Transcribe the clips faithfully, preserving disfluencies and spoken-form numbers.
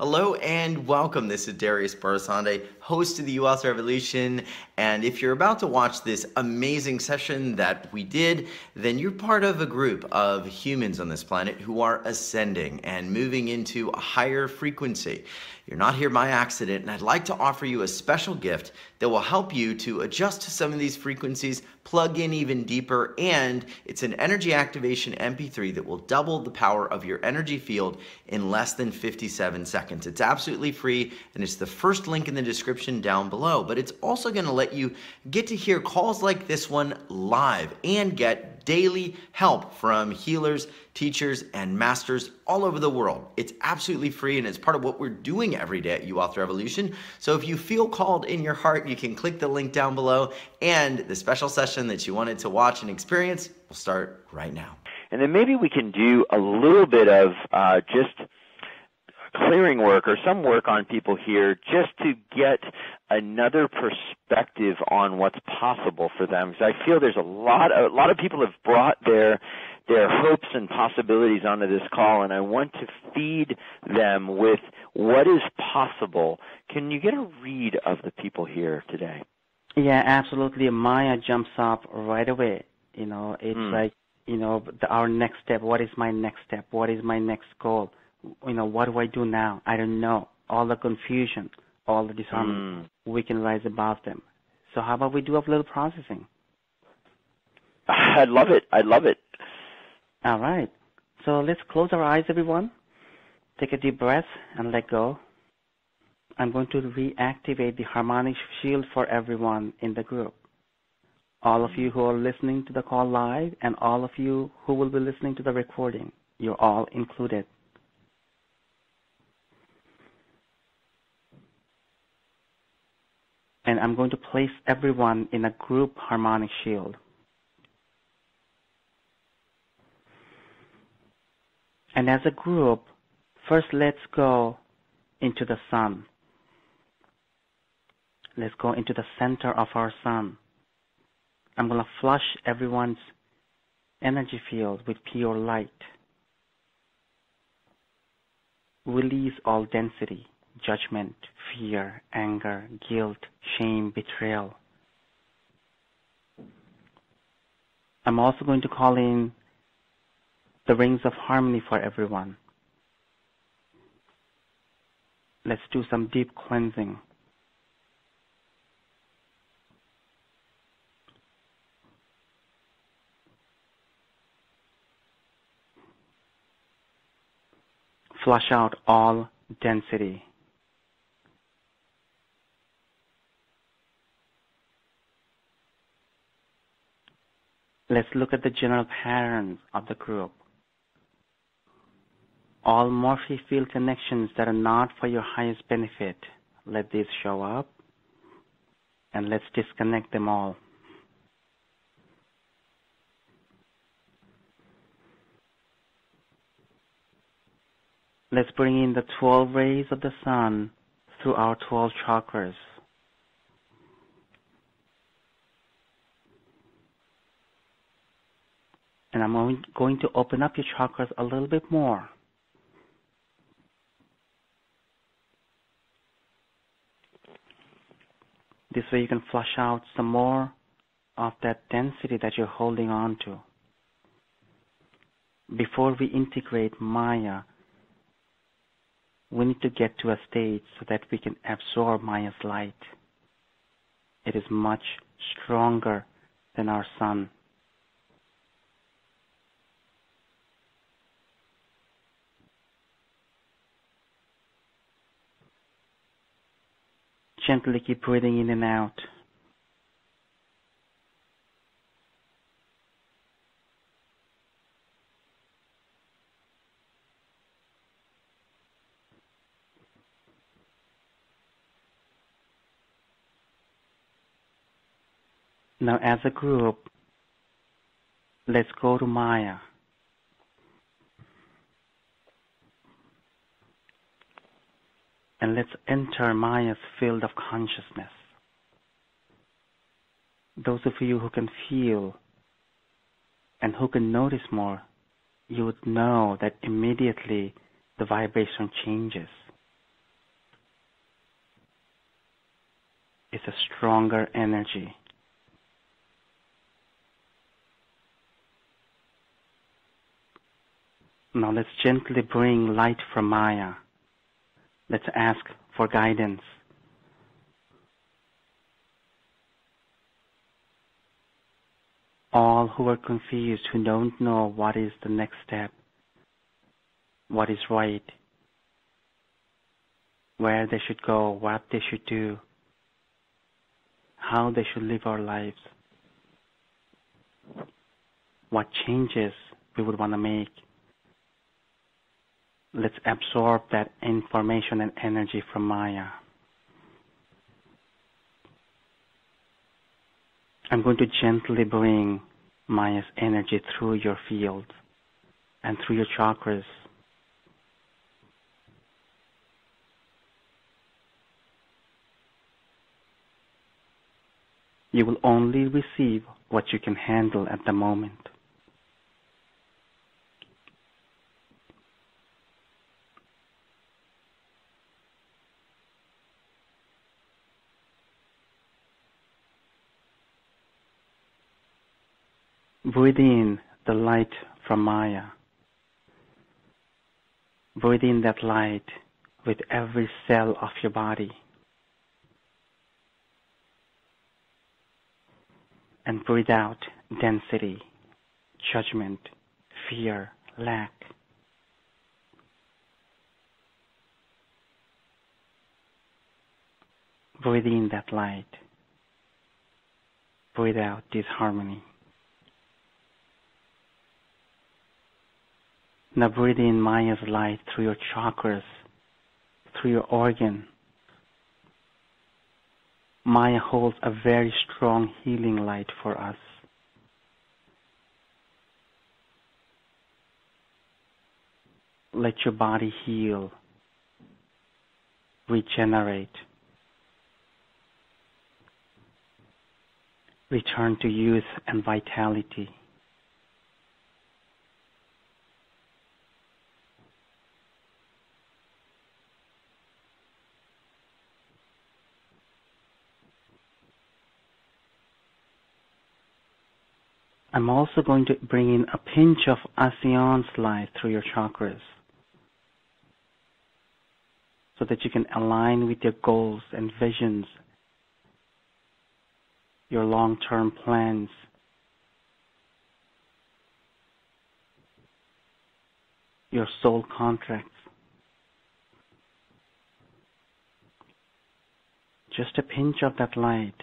Hello and welcome. This is Darius Barazandeh, host of the You Wealth Revolution. And if you're about to watch this amazing session that we did, then you're part of a group of humans on this planet who are ascending and moving into a higher frequency. You're not here by accident, and I'd like to offer you a special gift that will help you to adjust to some of these frequencies, plug in even deeper, and it's an energy activation M P three that will double the power of your energy field in less than fifty-seven seconds. It's absolutely free, and it's the first link in the description down below, but it's also going to let you get to hear calls like this one live and get daily help from healers, teachers, and masters all over the world. It's absolutely free, and it's part of what we're doing every day at You Wealth Revolution. So if you feel called in your heart, you can click the link down below, and the special session that you wanted to watch and experience will start right now. And then maybe we can do a little bit of uh, just clearing work or some work on people here just to get another perspective on what's possible for them, because I feel there's a lot of, a lot of people have brought their their hopes and possibilities onto this call, and I want to feed them with what is possible. Can you get a read of the people here today? Yeah, absolutely. Maya jumps up right away. You know, it's mm. like, you know, our next step. What is my next step? What is my next goal? You know, what do I do now? I don't know. All the confusion, all the disharmony, mm. we can rise above them. So how about we do a little processing? I love it. I love it. All right. So let's close our eyes, everyone. Take a deep breath and let go. I'm going to reactivate the harmonic shield for everyone in the group. All of you who are listening to the call live and all of you who will be listening to the recording, you're all included. And I'm going to place everyone in a group harmonic shield. And as a group, first let's go into the sun. Let's go into the center of our sun. I'm going to flush everyone's energy field with pure light. Release all density, judgment, fear, anger, guilt, shame, betrayal. I'm also going to call in the rings of harmony for everyone. Let's do some deep cleansing. Flush out all density. Let's look at the general patterns of the group. All morphe field connections that are not for your highest benefit, let these show up, and let's disconnect them all. Let's bring in the twelve rays of the sun through our twelve chakras. And I'm going to open up your chakras a little bit more. This way you can flush out some more of that density that you're holding on to. Before we integrate Maya, we need to get to a state so that we can absorb Maya's light. It is much stronger than our sun. Gently keep breathing in and out. Now, as a group, let's go to Maya. And let's enter Maya's field of consciousness. Those of you who can feel and who can notice more, you would know that immediately the vibration changes. is a stronger energy. Now let's gently bring light from Maya. Let's ask for guidance. All who are confused, who don't know what is the next step, what is right, where they should go, what they should do, how they should live our lives, what changes we would want to make. Let's absorb that information and energy from Maya. I'm going to gently bring Maya's energy through your field and through your chakras. You will only receive what you can handle at the moment. Breathe in the light from Maya. Breathe in that light with every cell of your body. And breathe out density, judgment, fear, lack. Breathe in that light. Breathe out disharmony. Now breathe in Maya's light through your chakras, through your organ. Maya holds a very strong healing light for us. Let your body heal, regenerate, return to youth and vitality. I'm also going to bring in a pinch of Asean's light through your chakras so that you can align with your goals and visions, your long-term plans. Your soul contracts. Just a pinch of that light,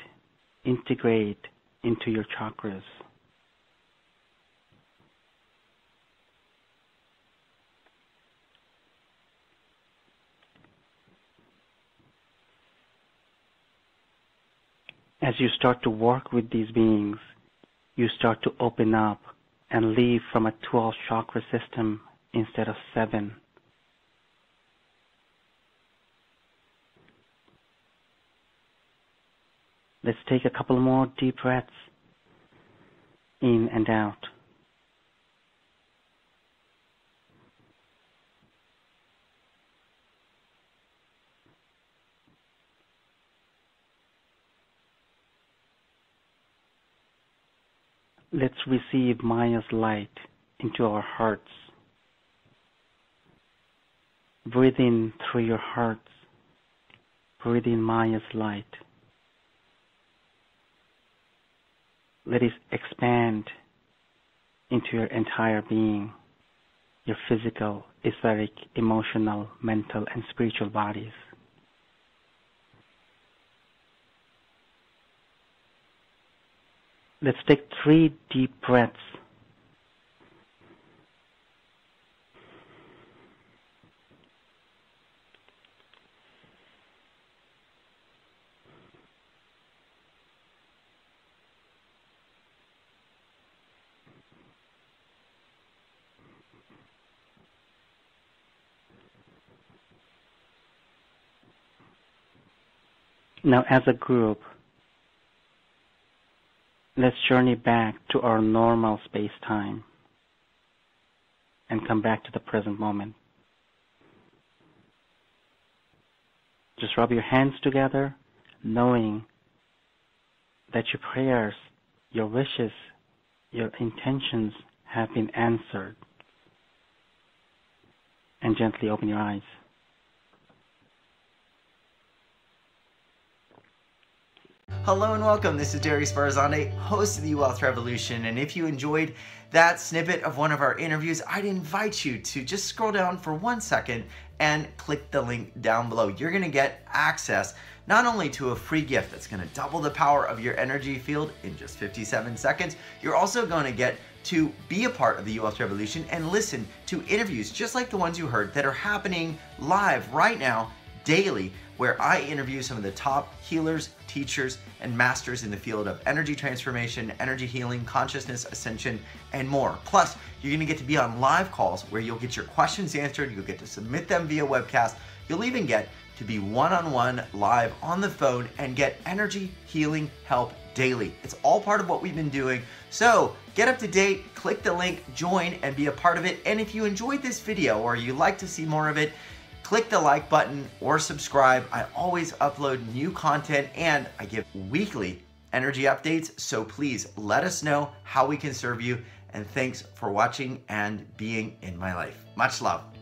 integrate into your chakras. As you start to work with these beings, you start to open up and leave from a twelve chakra system instead of seven. Let's take a couple more deep breaths in and out. Let's receive Maya's light into our hearts. Breathe in through your hearts. Breathe in Maya's light. Let it expand into your entire being, your physical, etheric, emotional, mental, and spiritual bodies. Let's take three deep breaths. Now, as a group, let's journey back to our normal space-time and come back to the present moment. Just rub your hands together, knowing that your prayers, your wishes, your intentions have been answered. And gently open your eyes. Hello and welcome. This is Darius Barazandeh, host of the You Wealth Revolution. And if you enjoyed that snippet of one of our interviews, I'd invite you to just scroll down for one second and click the link down below. You're going to get access not only to a free gift that's going to double the power of your energy field in just fifty-seven seconds, you're also going to get to be a part of the You Wealth Revolution and listen to interviews just like the ones you heard that are happening live right now daily, where I interview some of the top healers, teachers, and masters in the field of energy transformation, energy healing, consciousness, ascension, and more. Plus, you're gonna get to be on live calls where you'll get your questions answered, you'll get to submit them via webcast, you'll even get to be one-on-one live on the phone and get energy healing help daily. It's all part of what we've been doing. So get up to date, click the link, join, and be a part of it. And if you enjoyed this video or you'd like to see more of it, click the like button or subscribe. I always upload new content and I give weekly energy updates. So please let us know how we can serve you. And thanks for watching and being in my life. Much love.